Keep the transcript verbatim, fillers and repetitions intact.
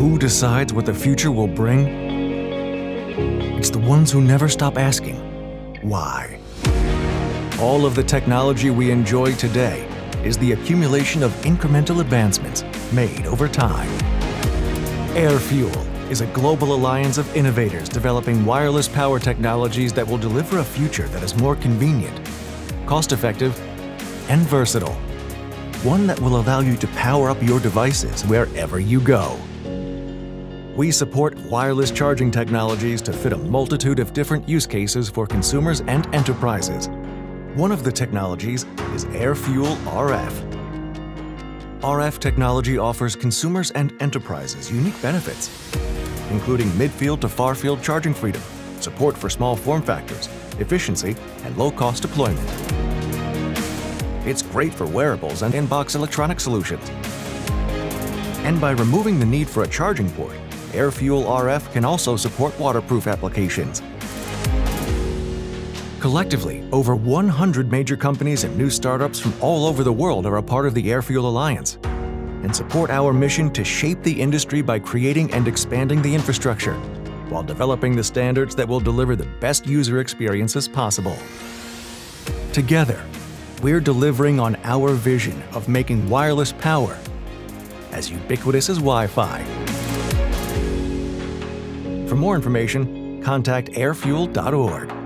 Who decides what the future will bring? It's the ones who never stop asking, why? All of the technology we enjoy today is the accumulation of incremental advancements made over time. AirFuel is a global alliance of innovators developing wireless power technologies that will deliver a future that is more convenient, cost-effective, and versatile. One that will allow you to power up your devices wherever you go. We support wireless charging technologies to fit a multitude of different use cases for consumers and enterprises. One of the technologies is AirFuel R F. R F technology offers consumers and enterprises unique benefits, including midfield to far-field charging freedom, support for small form factors, efficiency, and low-cost deployment. It's great for wearables and in-box electronic solutions. And by removing the need for a charging port, AirFuel R F can also support waterproof applications. Collectively, over one hundred major companies and new startups from all over the world are a part of the AirFuel Alliance and support our mission to shape the industry by creating and expanding the infrastructure while developing the standards that will deliver the best user experiences possible. Together, we're delivering on our vision of making wireless power as ubiquitous as Wi-Fi. For more information, contact airfuel dot org.